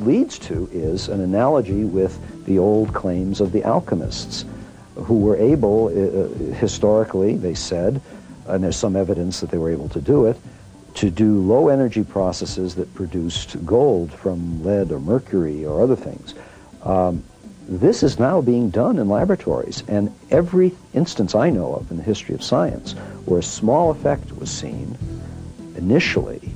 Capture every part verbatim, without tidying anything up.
leads to is an analogy with the old claims of the alchemists, who were able, uh, historically, they said, and there's some evidence that they were able to do it, to do low-energy processes that produced gold from lead or mercury or other things. Um, this is now being done in laboratories, and every instance I know of in the history of science where a small effect was seen initially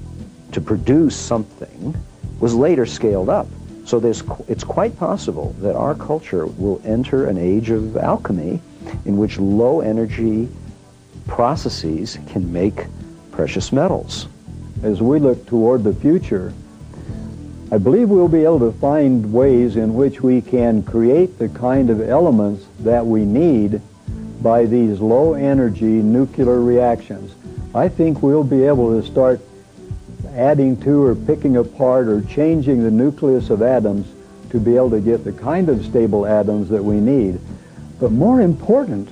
to produce something was later scaled up. So there's, it's quite possible that our culture will enter an age of alchemy in which low-energy processes can make precious metals. As we look toward the future, I believe we'll be able to find ways in which we can create the kind of elements that we need by these low-energy nuclear reactions. I think we'll be able to start adding to or picking apart or changing the nucleus of atoms to be able to get the kind of stable atoms that we need. But more important,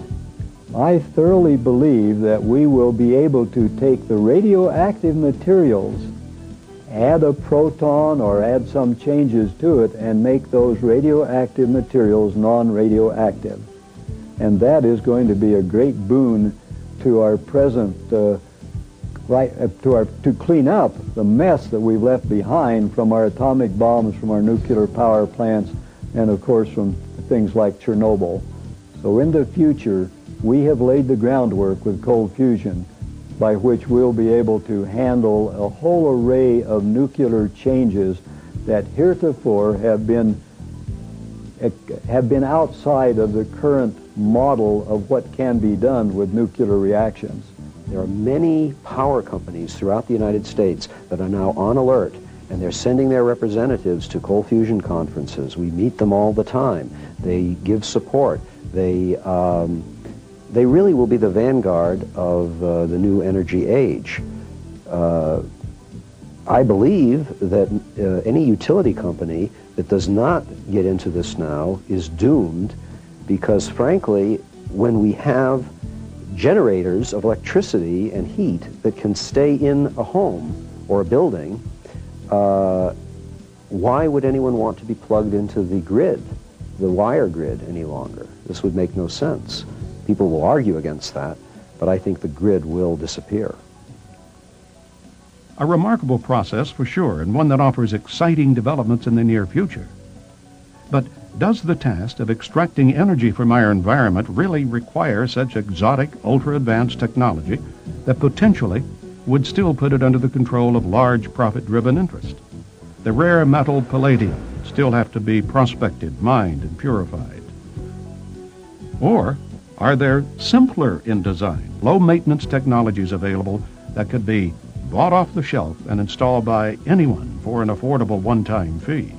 I thoroughly believe that we will be able to take the radioactive materials, add a proton or add some changes to it, and make those radioactive materials non-radioactive. And that is going to be a great boon to our present uh, Right, to, our, to clean up the mess that we've left behind from our atomic bombs, from our nuclear power plants, and of course from things like Chernobyl. So in the future, we have laid the groundwork with cold fusion by which we'll be able to handle a whole array of nuclear changes that heretofore have been, have been outside of the current model of what can be done with nuclear reactions. There are many power companies throughout the United States that are now on alert, and they're sending their representatives to cold fusion conferences. We meet them all the time. They give support. They, um, they really will be the vanguard of uh, the new energy age. Uh, I believe that uh, any utility company that does not get into this now is doomed, because frankly, when we have generators of electricity and heat that can stay in a home or a building, uh, why would anyone want to be plugged into the grid, the wire grid, any longer? This would make no sense. People will argue against that, but I think the grid will disappear. A remarkable process for sure, and one that offers exciting developments in the near future. But does the task of extracting energy from our environment really require such exotic, ultra-advanced technology that potentially would still put it under the control of large profit-driven interests? The rare metal palladium still have to be prospected, mined, and purified. Or are there simpler in design, low-maintenance technologies available that could be bought off the shelf and installed by anyone for an affordable one-time fee?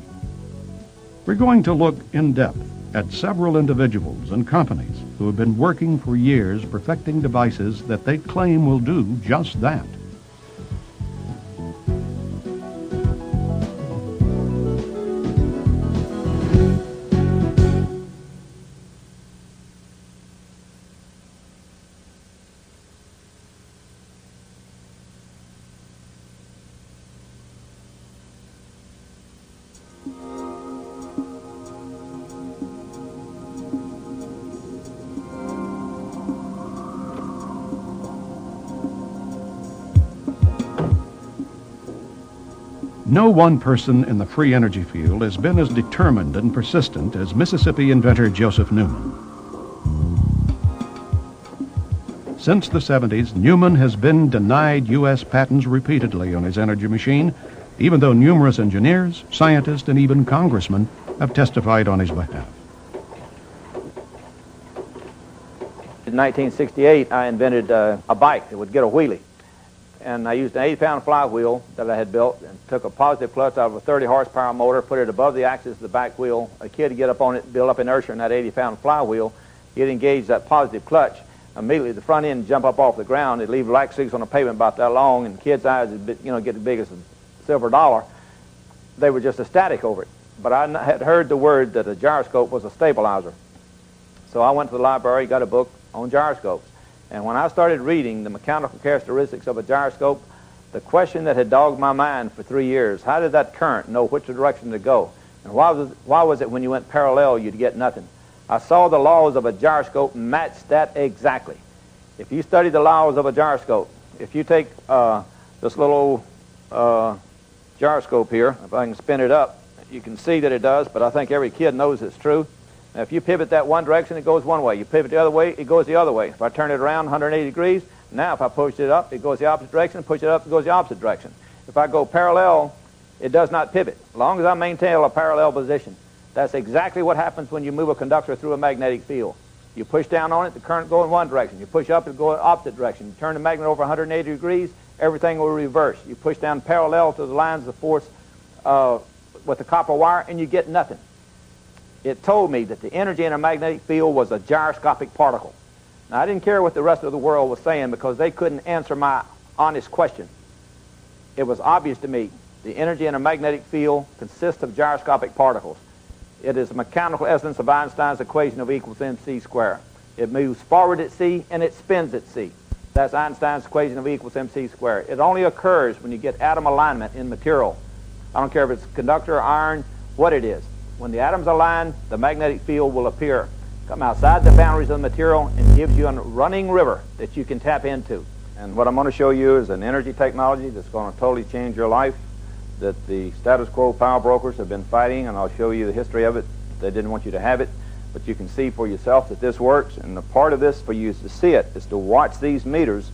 We're going to look in depth at several individuals and companies who have been working for years perfecting devices that they claim will do just that. No one person in the free energy field has been as determined and persistent as Mississippi inventor Joseph Newman. Since the seventies, Newman has been denied U S patents repeatedly on his energy machine, even though numerous engineers, scientists, and even congressmen have testified on his behalf. In nineteen sixty-eight, I invented uh, a bike that would get a wheelie. And I used an eighty pound flywheel that I had built and took a positive clutch out of a thirty horsepower motor, put it above the axis of the back wheel. A kid would get up on it, build up inertia in that eighty pound flywheel. He'd engage that positive clutch. Immediately the front end would jump up off the ground. It'd leave black streaks on the pavement about that long, and kids' eyes would be, you know, get as big as a silver dollar. They were just ecstatic over it. But I had heard the word that a gyroscope was a stabilizer. So I went to the library, got a book on gyroscopes. And when I started reading the mechanical characteristics of a gyroscope, The question that had dogged my mind for three years, how did that current know which direction to go? And why was, why was it when you went parallel you'd get nothing? I saw the laws of a gyroscope match that exactly. If you study the laws of a gyroscope, if you take uh, this little uh, gyroscope here, if I can spin it up, you can see that it does, but I think every kid knows it's true. Now, if you pivot that one direction, it goes one way. You pivot the other way, it goes the other way. If I turn it around one hundred eighty degrees, now if I push it up, it goes the opposite direction. Push it up, it goes the opposite direction. If I go parallel, it does not pivot. As long as I maintain a parallel position, that's exactly what happens when you move a conductor through a magnetic field. You push down on it, the current go in one direction. You push up, it go in the opposite direction. You turn the magnet over one hundred eighty degrees, everything will reverse. You push down parallel to the lines of force uh, with the copper wire, and you get nothing. It told me that the energy in a magnetic field was a gyroscopic particle. Now, I didn't care what the rest of the world was saying because they couldn't answer my honest question. It was obvious to me the energy in a magnetic field consists of gyroscopic particles. It is the mechanical essence of Einstein's equation of E equals mc squared. It moves forward at c and it spins at c. That's Einstein's equation of E equals mc squared. It only occurs when you get atom alignment in material. I don't care if it's conductor, iron, what it is. When the atoms align, the magnetic field will appear, come outside the boundaries of the material, and gives you a running river that you can tap into. And what I'm going to show you is an energy technology that's going to totally change your life, that the status quo power brokers have been fighting, and I'll show you the history of it. They didn't want you to have it, but you can see for yourself that this works, and the part of this for you to see it is to watch these meters,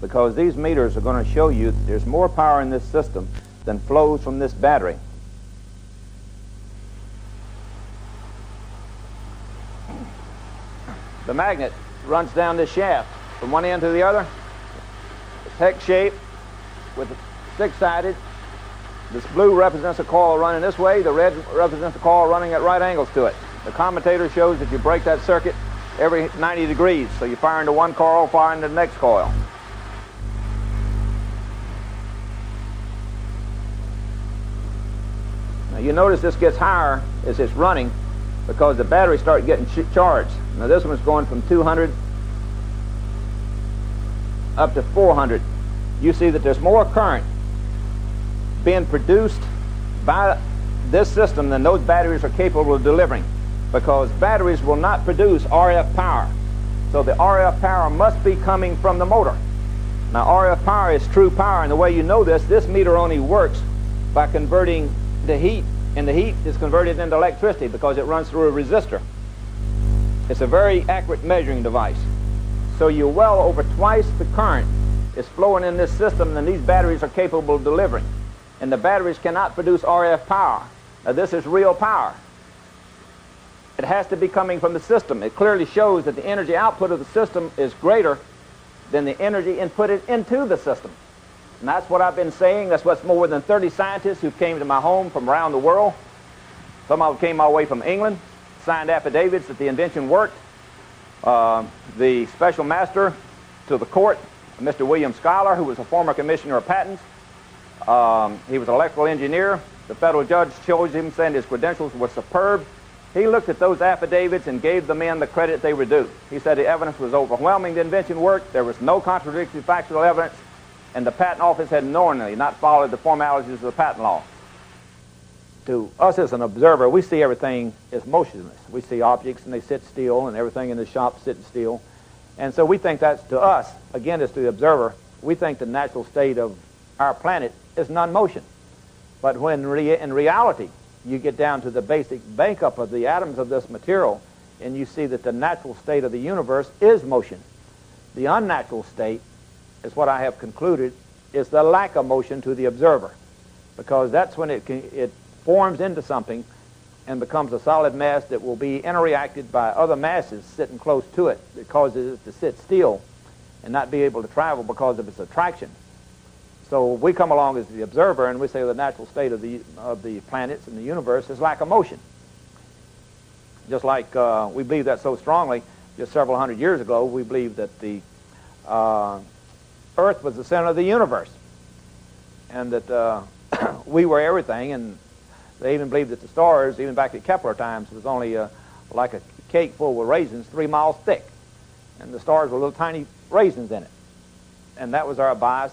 because these meters are going to show you that there's more power in this system than flows from this battery. The magnet runs down this shaft from one end to the other. It's hex-shaped with six-sided. This blue represents a coil running this way. The red represents a coil running at right angles to it. The commutator shows that you break that circuit every ninety degrees. So you fire into one coil, fire into the next coil. Now you notice this gets higher as it's running, because the batteries start getting ch charged. Now this one's going from two hundred up to four hundred. You see that there's more current being produced by this system than those batteries are capable of delivering, because batteries will not produce R F power. So the R F power must be coming from the motor. Now R F power is true power, and the way you know this, this meter only works by converting the heat, and the heat is converted into electricity because it runs through a resistor. It's a very accurate measuring device. So you're well over twice the current is flowing in this system than these batteries are capable of delivering. And the batteries cannot produce R F power. Now this is real power. It has to be coming from the system. It clearly shows that the energy output of the system is greater than the energy inputted into the system. And that's what I've been saying. That's what's more than thirty scientists who came to my home from around the world. Some of them came all the way from England, signed affidavits that the invention worked. Uh, the special master to the court, Mister William Schuyler, who was a former commissioner of patents. Um, he was an electrical engineer. The federal judge chose him, saying his credentials were superb. He looked at those affidavits and gave the men the credit they were due. He said the evidence was overwhelming. The invention worked. There was no contradictory factual evidence. And the patent office had knowingly not followed the formalities of the patent law. To us as an observer, we see everything as motionless. We see objects and they sit still, and everything in the shop sitting still. And so we think that's, to us, again as to the observer, we think the natural state of our planet is non-motion. But when re in reality you get down to the basic makeup of the atoms of this material, and you see that the natural state of the universe is motion. The unnatural state is what I have concluded is the lack of motion to the observer, because that's when it, can, it forms into something and becomes a solid mass that will be interacted by other masses sitting close to it that causes it to sit still and not be able to travel because of its attraction. So we come along as the observer and we say the natural state of the, of the planets and the universe is lack of motion. Just like uh, we believe that so strongly, just several hundred years ago, we believed that the uh, Earth was the center of the universe, and that uh, we were everything, and they even believed that the stars, even back at Kepler times, was only uh, like a cake full of raisins three miles thick, and the stars were little tiny raisins in it, and that was our bias.